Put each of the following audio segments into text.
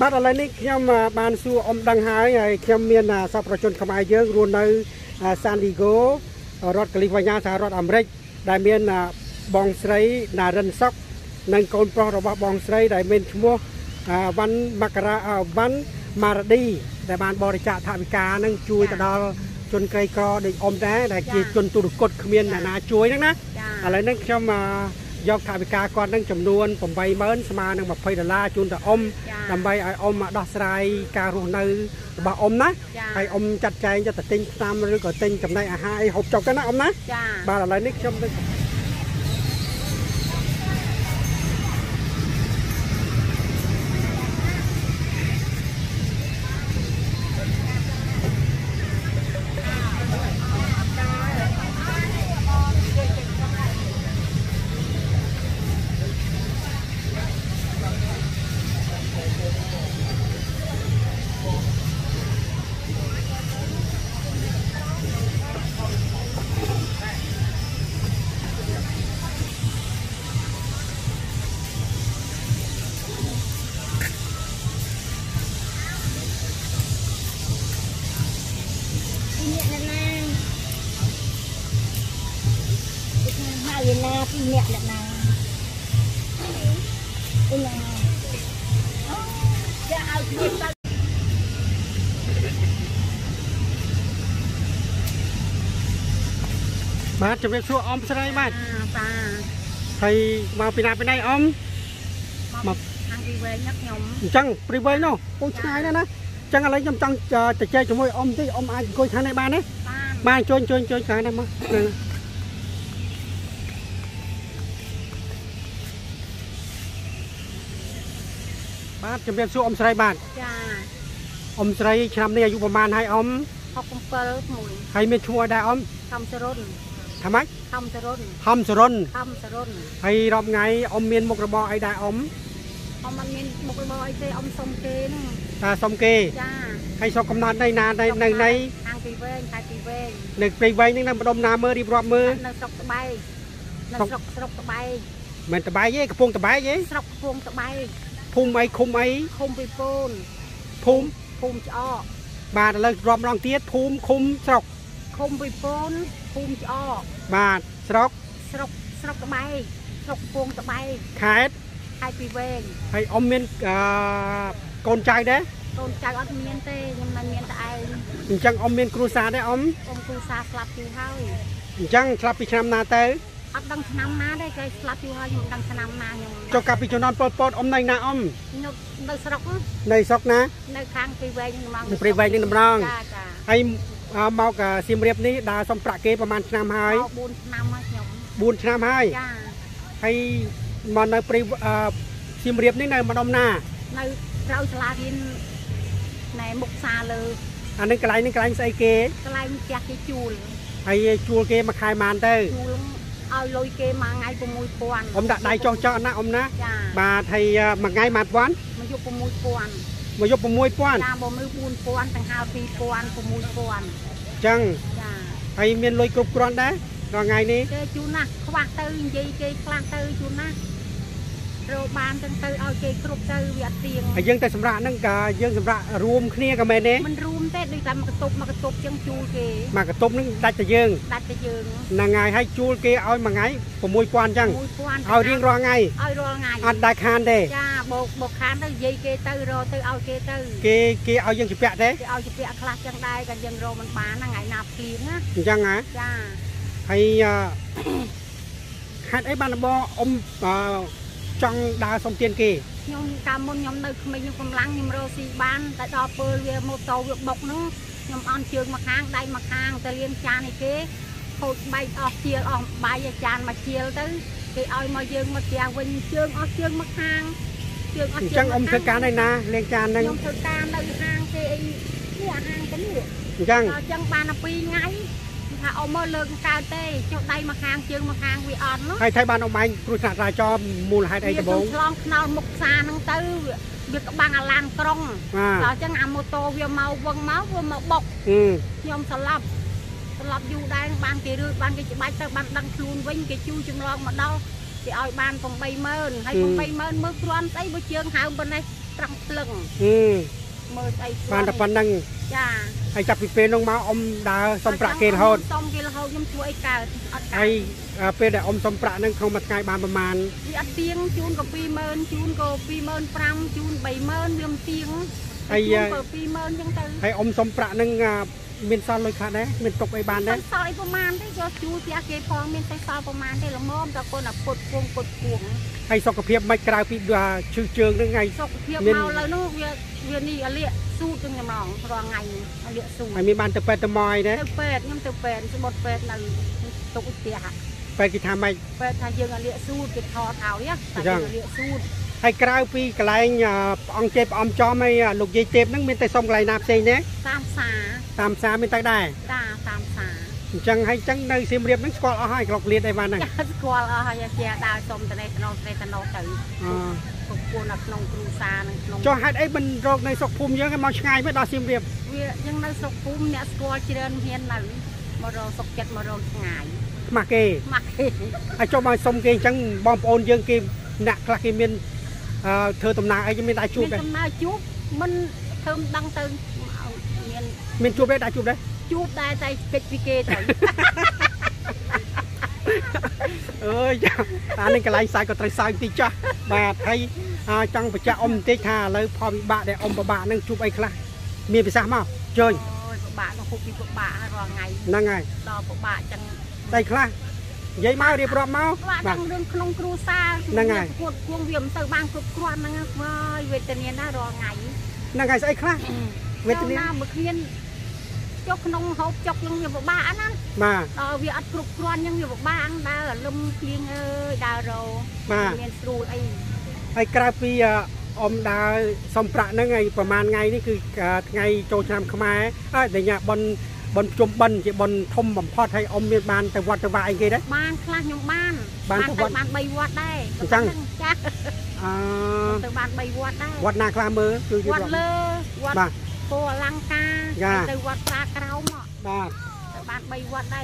บัดอะไรนี่เขียมบานซูอมดังหายเขียมเมียนสับประชนขมายเยอะรวมในซานดิโกรถกลิฟยาสารถอเมริกได้เมียนบองไซนาเรนซอกนั่งโกนปลอดบองไซได้เมียนชั่วโมงวันมกราวันมาดีได้บานบริจาคทางการนั่งช่วยตลอดจนไกลกรอได้อมแน่ได้จนตุรกดเมียนนาช่วยนั่นนะอะไรนั่งเขียมยกทางการก่อนนั่งจำนวนผมใบเมินสมานั่งแบบไฟดลาจุนแต่อมทำใบไออมดอสไรการรูนบะอมนะไออมจัดใจจะตัดติงตามหรือก็ติงจำได้อาหารหกจบกันนะอมนะบาร์อะไรนี่ชมบ้านจะเป็นชั่วอมใช่ไหมบ้านใครมาปีนาไปไหนอมมาปีเวนักยมจังปีเวนเนาะโอ้ชายนั่นนะจังอะไรจำจังจะเจอจะมวยอมที่อมอาจโกยทางในบ้านเนี่ยบ้านชนขายได้มั้ยบ้านจะเป็นชั่วอมใช่ไหมบ้านอมใช่ชามนี่อายุประมาณให้อมหกปีมุยให้ไม่ชั่วได้อมทำสรนทำไมทำสรนให้รอบไงอมเมียนมกระบอไอได้อมอมมันเมียนมกระบอไอเจอมสมเกนสมเกจ้าให้ชอบกำนันในนาในทางปีเวงทางปีเวงหนึ่งปีเวงนี่นำประดมนาเมื่อรีบรอบมือหนึ่งสกตะใบหนึ่งสกตะใบเหมือนตะใบยี่กระพงตะใบยี่สกกระพงตะใบพุ่มไอคุ้มไอคุ้มปีปูนพุ่มจ่อบาดเลยรอบรองเตี้ยพุ่มคุ้มสกคมปีปูนพุ่มจ่อบาดสกตะใบสกพวงตะใบขายให้ปีเวงให้อมเมียนกนใจเด้กนใจอมเมียนเต้ยังมันเมียนตะไอจังอมเมียนครูซาได้อมครูซาสลับอยู่เฮ้ยจังสลับปีชามนาเต้อดังชามนาได้เคยสลับอยู่เฮ้ยดังชามนาอย่างจกับปีชนนปอดอมในนาอมในสกในสกนะในค้างปีเวงนี่มันปีเวงนี่น้ำร้องให้เมากับซิมเรียบนี้ดาสมประเกประมาณชามไฮบุญชามไฮให้มันในปริซิมเรียบนี่ในมันอมนาในเราสลาดินในมุกซาเลยอันนั้นกลายใส่เกลายจากที่จูลให้จูลเกมาขายมันได้เอาลอยเกมาไงประมุยปวนอมได้จองเจาะนะอมนะมาให้มาไงมาปวนมายกประมุยปวนมายกประมุยปวนจ้าบ่มือปูนปวนต่างหากปีปวนประมุยปวนจังให้เมียนลอยกรุบกรอนได้รอไงนี่เจจูนะขวางเตยยีเจกลางเตยจูนะเราบานจังเตยเอาเจกรุบเตยเวียดเตียงไอ้ยังแต่สำรานั่งกายังสำรารวมเคลียกันไหมเนี่ยมันรวมแต่ด้วยกันมากระตุกจังจูเกมากระตุกนั่งได้แต่ยังนางไงให้จูเกเอามาไงประมุยปวนจังเอาเรียงรอไงอันได้คานเด้จ้าบกคานเตยยีเกเตยรอเตยเอาเจเตยเกเอายังจีเปะเด้เอาจีเปะคลาจังได้กันยังรอมันบานนางไงนับเตียงนะจังไงจ้าให้ให้ไอ้บ้านบ่อมจังดาสมเตียนเกยงกำมนยงเนยไม่ยงกำลังยงโรซีบ้านแต่ดอเปอร์เวียโมโตเวียบกนู้ยงอ่อนเชืองมาค้างได้มาค้างแต่เรียนจานไอ้เกโคตรใบออกเชียร์ออกใบจานมาเชียร์ตึ้งเกอ้อยมาเยืองมาเชียร์วินเชืองออกเชืองมาค้างเชืองออกเชืองจังอมเชืองการได้นะเรียนจานนั่งยงเชืองการได้ค้างเกนี่ค้างกันอยู่จังบานปีไงเอาเมื่อเลิกการเต้เจ้าไตมาค้างเชืองมาค้างวีออนเนาะให้ไทยบ้านเอาไม้กรุษาราจอมมูลให้ได้จะบอกลองนอนมุกซานังเต้เบียกบางอลานกรงเราจะงามโมโตเวียเมาวังเมาวัวเมาบกยอมสลับอยู่ได้บางเกลือบ้านเกลือใบเต้บ้านดังครูนวิ่งเกลือจูจึงลองมาเดาจะเอาบ้านของใบเมินให้ของใบเมินเมื่อครวนไต้เมื่อเชืองหาบนไอ รังเปล่งเมื่อไอ้บ้านตะปันนั่งไอ้จับปีเป้น้องมาอมดาสมประเกลฮอดยังช่วยกาไอ้เป้ได้อมสมประนั่งเขามาไกลบ้านประมาณอัดเตียงจูนกับปีเมินจูนกับปีเมินปรังจูนใบเมินเรื่องเตียงไอ้ปีเมินยังเตยไอ้อมสมประนั่งเมนซอยลอยขาดนะเมนตกไอ้บ้านนะซอยประมาณได้ก็จูเสียเกลพองเมนซอยประมาณได้ละม้อมตะโกนอ่ะปดพวงปดพวงไอ้สกเพียบไม่กลายปีดาชื่อเชิงได้ไงสกเพียบเมาแล้วนู่นเวียนี่อะไรสู้จนจะมองรอไงอะไรสู้ไอ้มีบ้านตะเปดตะมอยนะตะเปดยังตะเปดสมบทเปดนั่นตกเสียเปดกิทำไมเปดทายยังอะไรสู้กิทอเท้าเนี่ยทายยังอะไรสู้ไอ้กลายปีกลายองเจ็บอมจอมไอ้ลูกยีเจ็บนั่งเมนแต่ส่งไกลนาบเซนเนี่ยตามสาตามสาเป็นตักได้ตามสาจังให้จังในเสียมเรียบนั่งสกอลเอาให้กลอกเลียดได้มาหนึ่งสกอลเอาให้เจ้าดาวชมแต่ในตนองในตนองแต่ตกปูนักนองกรูซาหนึ่งจอให้ไอ้บรรโรคในสกภูมิเยอะกันมองไงไม่ดาวเสียมเรียบยังในสกภูมิเนี่ยสกอลเจริญเฮียนหนึ่งมารอสกเจ็ดมารอไงมาเกยไอ้เจ้ามาชมเกยจังบอมโอนยังเกยหนักคลาเกมินเธอตำนานไอ้ยังไม่ได้จูบเลยตำนานจูบมันเธอดังตึงมินจูบได้จูบได้จูบได้ใจเป็ดพิเกตเอ้ยอันนี้ก็ไล่สายก็ไต่สายตีจ้าแบบไทยจังประจาอมเตชาเลยพอมีบะได้อมบะนั่งจูบไอ้คละมีไปซะมั้งเจยบะต้องคุยบะรอไงนั่งไงรอบะจังไอ้คละยัยมาเรียบร้อยมาว่าดังเรื่องขนมครูซานั่งไงกวดกวงเวียมเตอร์บางกรุบกรวนนั่งไงเวทเนียนน่ารอไงนั่งไงไอ้คละเวทเนียนเมื่อคืนจกขนมหอบจกยังอยู่บกบ้านนั่นมาเวียดกรุบกรวนยังอยู่บกบ้านดาลมเพียงเอ้ยดาเรามาเรียนสูไอ้กราฟีอมดาสมประนั่งไงประมาณไงนี่คือไงโจชามขมายเดี๋ยวเนี่ยบนจมบันจีบนทมบ่มพอดให้อมเมียนบานแต่วัดแต่วายกี่ได้บ้านคลาดยมบ้านแต่วัดบ้านใบวัดได้จังแต่บ้านใบวัดได้วัดนาคลาเมอคือวัดเลอวัดโพลังกาแต่วัดตากระเอาหมดแต่บ้านใบวัดได้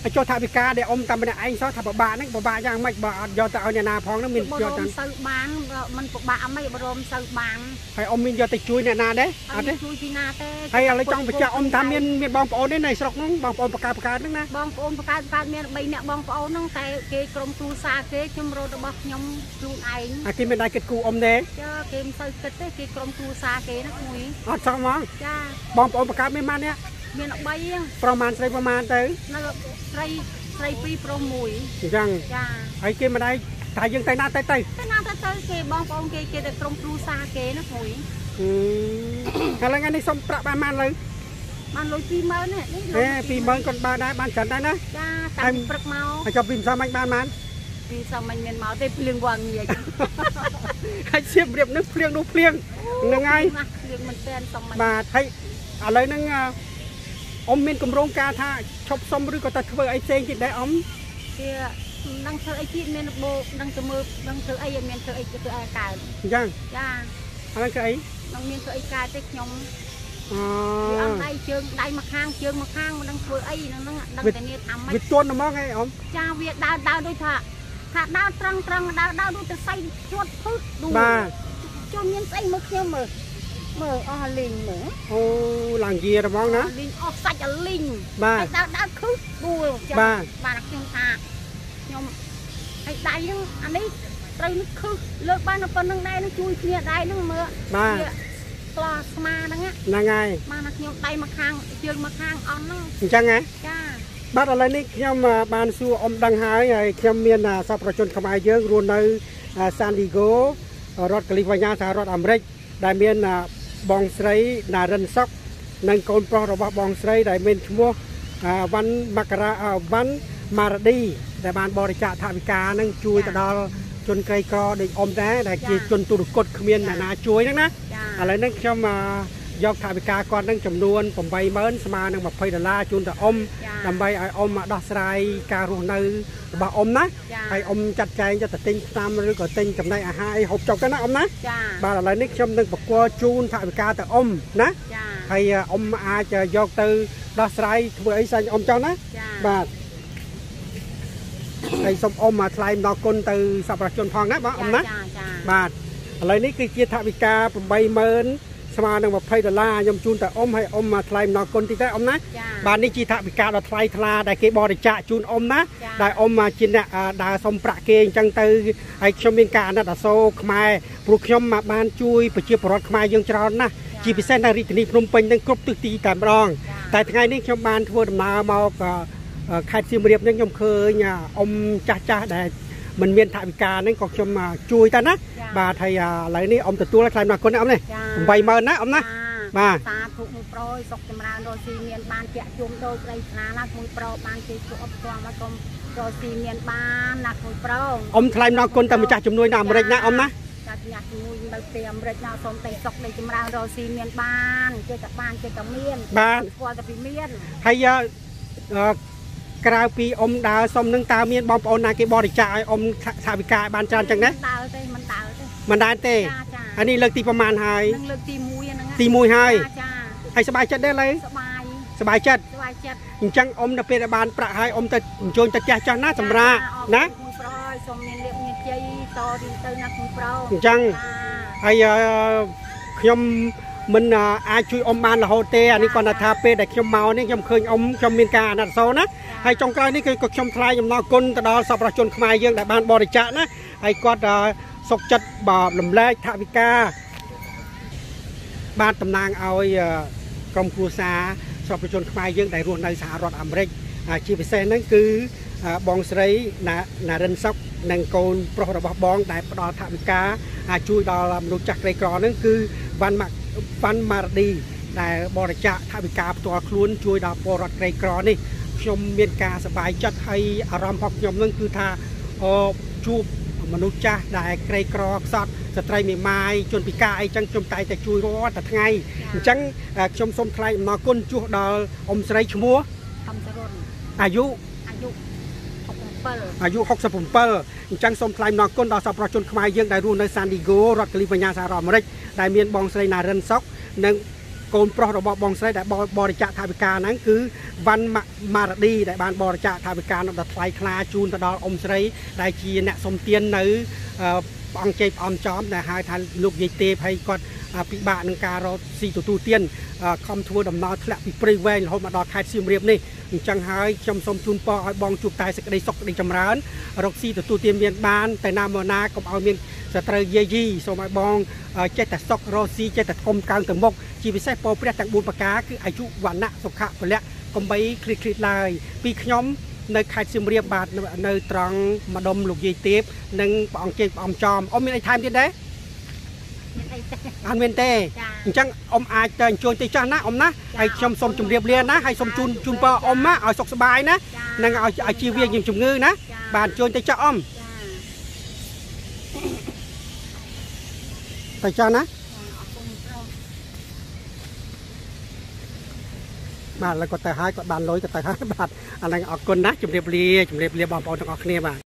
ไอ้โจทาบิกาเดี๋ยวอมตามไปเนี่ยไอ้ซอทาบะบะนั่งบะบะยังไม่บะยอแต่เอาเนี่ยนาพองนั่งมินยอจังบรมสืบบานมันบะไม่บรมสืบบานให้อมมินยอแต่ช่วยเนี่ยนาเด้อเด้ช่วยที่นาเต้ให้อะไรจังไปจะอมทำมินบองปอนได้ในสกน้องบองปอนประกาศนั่งนะบองปอนประกาศมินใบเนี่ยบองปอนนั่งแต่เกกรมตูซาเกจมโรดบักยมจูนไอ้ไอ้กินเป็นไอ้กิดกูอมเด้เจ้าเกมสืบเกิดเต้เกกรมตูซาเกนักมวยอ๋อสองมองจ้าบองปอนประกาศไม่มาเนี่ยมีนกใบยังประมาณใส่ประมาณเต๋อนั่นใส่ปีโปรโมยยังไอ้เกมมาได้ถ่ายยังใส่หน้าใส่เกมบองปองเกมแต่ตรงครูซาเกนะหุยอะไรงั้นในสมประประมาณเลยมันลอยปีเมินเนี่ยปีเมินก่อนบ้านได้บ้านฉันได้นะตามปลักเมาไอ้เจ้าพิมพ์สมัยบ้านมันพิมพ์สมัยเมียนเมาได้เปลืองวางเงียบไอ้เชี่ยเรียบนึกเปลืองดูเปลืองยังไงเปลืองมันเต้นสองมันมาให้อะไรนั่งอมเมนกำรงกาธาชอบส้มหรือก็ตัดเบอร์ไอเซงจิตได้อมเดี๋ยวนั่งเธอไอจีเมนโบนั่งเธอมือนั่งเธอไอเมนเธอไอจิตเธอไอกายยังนั่งเธอไอนั่งเมนเธอไอกายเต็กยมอันใดเชิงใดมาข้างเชิงมาข้างมันนั่งเธอไอนั่งแต่เนี่ยทำไม่วิจวนน้ำมองไงอมจ้าเวียดาวด้วยเถอะถ้าดาวตรังดาวดูจะใส่ชดพึกดูจนเมนใส่มือเขี้ยวมืออ๋อลิงเหมือโอ้หลังเยี่ยระมองนะลิงออกใส่จะลิงบ้าได้คึกดูบ้านักยงตาโยมไอ้ได้นึงอันนี้เตยนึกคึกเลิกบ้านนับปนนึงได้นึกช่วยเนี่ยได้นึกเมื่อบ้าปลาสมาดังเงี้ยยังไงบ้านักยงไตมาข้างเยื่อมาข้างอ่อนนึงจังไงจ้าบ้านอะไรนี่เขียมบ้านซัวอมดังหายไอ้เขียมเมียนซาประชนขมายเยอะรวมในซานดิโกรถกลิฟวายาสารถอเมริกได้เมียนบองไซร์นาเรนซ็อกนั่งโกนปลอระบบบองไซร์ได้เมนชั่ววันมกราวันมาดีแต่บ้านบริจาคทาวิกานั่งช่วยตลอดจนไกลกอเด็กอมแท้แต่จนตุรกดเขมียนนาช่วยนั่งนะอะไรนั่งเข้ามายกทาวิกาก่อนนั่งจำนวนผมใบเมินสมานั่งแบบไฟดลาจุนแต่อมทำใบไออมดอสไรการุนัยบ่อมนะไออมจัดใจจะตัดติ้งตามหรือก็ติ้งจำได้อาหารไอหกจอกกันนะอมนะบ่อะไรนี่ชมนึกบอกว่าจูนทาวิกาแต่อมนะไออมอาจะยกตือดอสไรเพื่อไอใส่อมเจ้านะบ่ไอสมอมมาทลายดอกกุนตือสับประชนพองนะบ่อมนะบ่ อะไรนี่คือเกียร์ทาวิกาผมใบเมินสมานังแบบไพ่ดอลลาร์ยมจูนแต่อมให้อมมาทลายนอกคนที่ได้อมนะบ้านนี้จีทาวิกาเราทลายทลาได้เก็บบริจาคจูนอมนะได้อมมาจีนเนี่ยได้สมประเกงจังตือไอชมเมียงการนะแต่โซ่ขมายปลุกชมมาบ้านจุยไปเชียร์ปลอดขมายยังจรนะจีพิเศษในริทนิพนมเป็นตั้งครบตึกตีแต่รองแต่ทั้งไงนี่ชมบ้านทั่วดำนาเมาก็ใครซีเรียบยังยมเคยเนี่ยอมจ้าได้มันเมียนทาวิกานั่นก็ชมมาจุยแต่นะบาไทยอะไรนี่อมตัวและทลายนอกคนอมเลยใบเมินนะอมนะมาตาถูกมือโปรยสกจำรานโดยซีเมียนบานเจาะจุ่มโดยไรนาลักมือโปรบานเจาะจุ่มกลางมากลมโดยซีเมียนบานหนักมือโปรอมทลายนอกคนแต่มาจากจุ่มด้วยน้ำเร็ดนะอมนะจากหยักมือมาเตรียมเร็ดนาสมเตะสกในจำรานโดยซีเมียนบานเจาะบานเจาะเมียนบานกลัวจะเป็นเมียนไทยกราปีอมดาวสมนึงตาเมียนบอมปอนนาเกบอริจาอมทาวิกาบานจานจังนะมันได้เตะอันนี้เลิกตีประมาณไฮตีมวยไฮไฮสบายจัดได้เลยสบายจัดจังอมนาเปรบานประไฮอมตะโจนตะแจจานาสำรานะจังไฮยมมันอาช่วยอมบานละโฮเตอันนี้ก่อนนะทาเป้แต่ชมเมาเนี่ยชมเคยอมชมเมียนกาหนัดโซนะไอ้จงกลางนี่คือชมทลายชมนอกลตะดอสับประชนขมายเยื่อแต่บานบริจานะไอ้กอดสกจัดบาบลำแรกทาวิกาบ้านตำนางเอากรมครูซาสับประชนขมายเยื่อแต่รวมในสหรัฐอเมริกาชีพเซนนั่นคือบองสไลนาเรนซอกนังโกลโปรดบองแต่ดอทาวิกาช่วยดอลำรู้จักไรกรอนั่นคือวันมักปันมาดีแต่บริจาคทาวิกาตัวคลุ้นช่วยดาบรัดไกรกรอนี่ชมเมียนกาสบายจัดให้อารามพกยมนั่นคือทาจูบมนุษย์จ้าได้ไกรกรอสัตว์สตรีมีไม้จนปีกาไอจังชมตายแต่ช่วยรอดแต่ไงจังชมสมใครมาก้นจูดาอมสไลชัวอายุ60 ปีจังสมทลายนอกก้นดาวสับประชนขมายเยื่อได้รูในซานดิโกรัฐกาลิฟอร์เนียสหรัฐอเมริกาได้เมียนบองสไลนาเรนซอกนังโกลโปรดบองสไลได้บริจาคทาวิกานั้นคือวันมาดีได้บานบริจาคทาวิกานับแต่ไทยคลาจูนตะดออมสไลได้จีนสมเตียนในอังเจออมจอมได้หายทันลูกยิเตภัยก่อนปีบะนังการสีตัวตูเตียนคอมทัวร์ดำนอทละปีปริเวณหอมาดอคายซิมเรียบนี่จังหายจำสมชุนปอบองจุกตายสกได้สกได้จำร้านรกซีตัวตูเตียนเมียนบานแต่นามนาก็เอาเมียนสตรเยยีสมัยบองเจตสกรซีเจตคมกลางถึงบกชีวิตแท้ปอเปรียดต่างบุญปากาคืออายุวันนะสุขะไปแล้วก็ไปคลิกๆลายปีขย่มในคายซิมเรียบบาดในตรังมาดมลูกยีเทปนังปองเจปองจอมอมมีไอไทม์ที่ได้อันเว้นเต้จังอมอาจจะชวนตีจ้านะอมนะไอชมสมจุ่มเรียบเรียนนะไอชมจุนปออมนะเอาสกสบายนะนางเอาไอชีเวียงยิมจุ่มงือนะบานชวนตีจ้าอมตีจ้านะมาแล้วก็แต่หายก็บานลอยก็แต่หายบาดอะไรออกคนนะจุ่มเรียบเรียนบอมเอาต้องออกเนี่ยมา